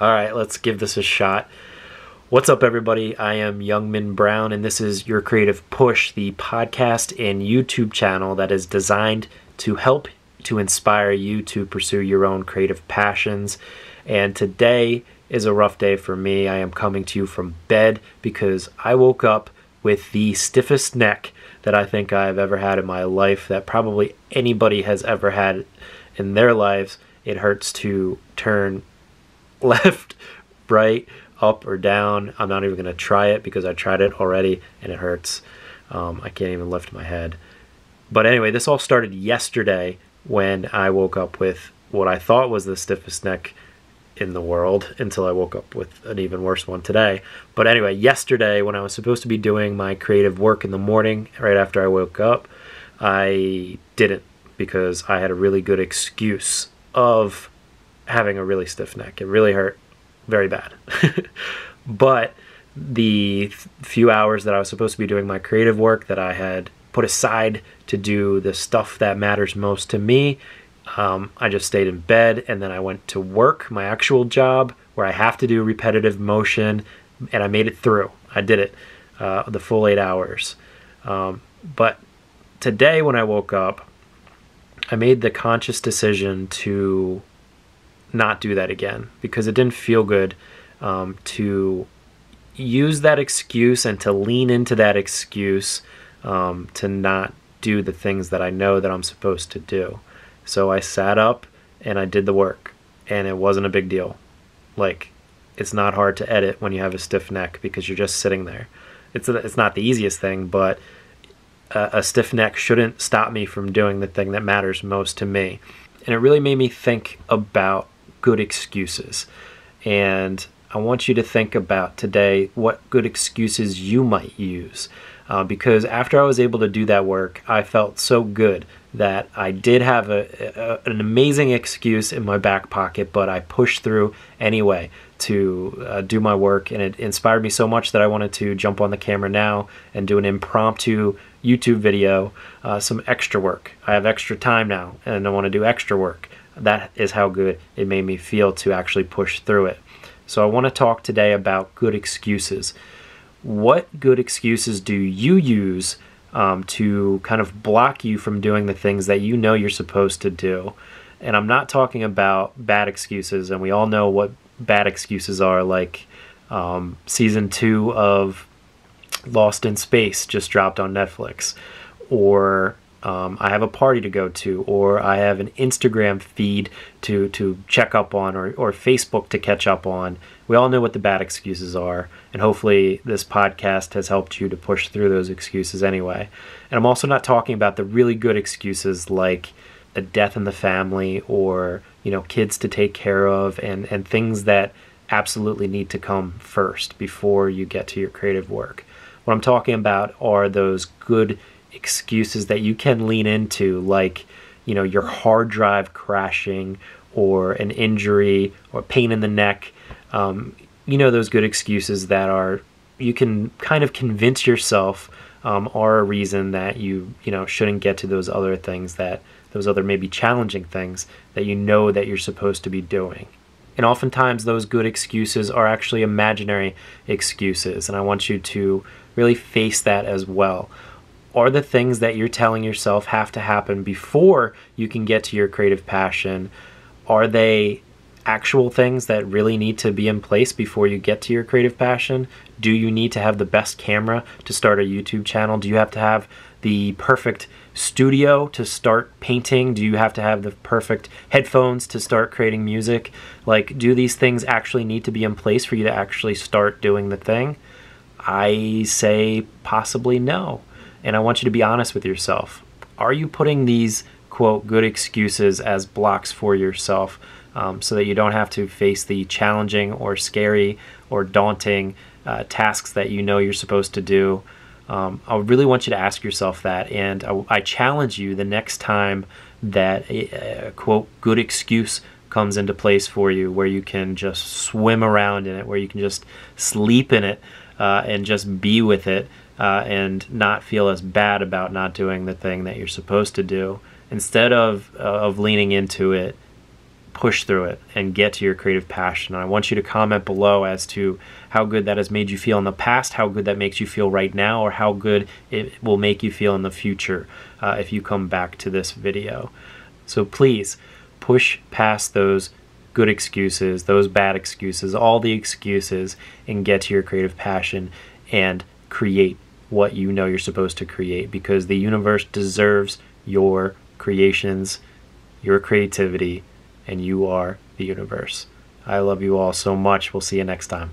All right, let's give this a shot. What's up, everybody? I am Youngman Brown, and this is Your Creative Push, the podcast and YouTube channel that is designed to help to inspire you to pursue your own creative passions. And today is a rough day for me. I am coming to you from bed because I woke up with the stiffest neck that I think I've ever had in my life, that probably anybody has ever had in their lives. It hurts to turn left, right, up, or down. I'm not even going to try it because I tried it already and it hurts. I can't even lift my head. But anyway, this all started yesterday when I woke up with what I thought was the stiffest neck in the world until I woke up with an even worse one today. But anyway, yesterday when I was supposed to be doing my creative work in the morning right after I woke up, I didn't because I had a really good excuse of having a really stiff neck. It really hurt very bad. But the few hours that I was supposed to be doing my creative work that I had put aside to do the stuff that matters most to me, I just stayed in bed, and then I went to work, my actual job, where I have to do repetitive motion, and I made it through. I did it, the full 8 hours. But today when I woke up, I made the conscious decision to not do that again because it didn't feel good to use that excuse and to lean into that excuse to not do the things that I know that I'm supposed to do. So I sat up and I did the work, and it wasn't a big deal. Like, it's not hard to edit when you have a stiff neck because you're just sitting there. It's not the easiest thing, but a stiff neck shouldn't stop me from doing the thing that matters most to me. And it really made me think about good excuses. And I want you to think about today what good excuses you might use. Because after I was able to do that work, I felt so good that I did have an amazing excuse in my back pocket, but I pushed through anyway to do my work. And it inspired me so much that I wanted to jump on the camera now and do an impromptu YouTube video, some extra work. I have extra time now and I want to do extra work. That is how good it made me feel to actually push through it. So I want to talk today about good excuses. What good excuses do you use to kind of block you from doing the things that you know you're supposed to do? And I'm not talking about bad excuses, and we all know what bad excuses are, like season 2 of Lost in Space just dropped on Netflix, or I have a party to go to, or I have an Instagram feed to check up on, or Facebook to catch up on. We all know what the bad excuses are, and hopefully this podcast has helped you to push through those excuses anyway. And I'm also not talking about the really good excuses like a death in the family, or, you know, kids to take care of, and things that absolutely need to come first before you get to your creative work. What I'm talking about are those good excuses that you can lean into, like, you know, your hard drive crashing, or an injury, or pain in the neck. You know, those good excuses that are, you can kind of convince yourself are a reason that you know shouldn't get to those other things, that those other maybe challenging things that you know that you're supposed to be doing. And oftentimes those good excuses are actually imaginary excuses, and I want you to really face that as well. Are the things that you're telling yourself have to happen before you can get to your creative passion, are they actual things that really need to be in place before you get to your creative passion? Do you need to have the best camera to start a YouTube channel? Do you have to have the perfect studio to start painting? Do you have to have the perfect headphones to start creating music? Like, do these things actually need to be in place for you to actually start doing the thing? I say possibly no. And I want you to be honest with yourself. Are you putting these, quote, good excuses as blocks for yourself so that you don't have to face the challenging or scary or daunting tasks that you know you're supposed to do? I really want you to ask yourself that, and I challenge you the next time that a, quote, good excuse comes into place for you, where you can just swim around in it, where you can just sleep in it and just be with it. and not feel as bad about not doing the thing that you're supposed to do. Instead of leaning into it, push through it and get to your creative passion. And I want you to comment below as to how good that has made you feel in the past, how good that makes you feel right now, or how good it will make you feel in the future if you come back to this video. So please push past those good excuses, those bad excuses, all the excuses, and get to your creative passion and create what you know you're supposed to create, because the universe deserves your creations, your creativity, and you are the universe. I love you all so much. We'll see you next time.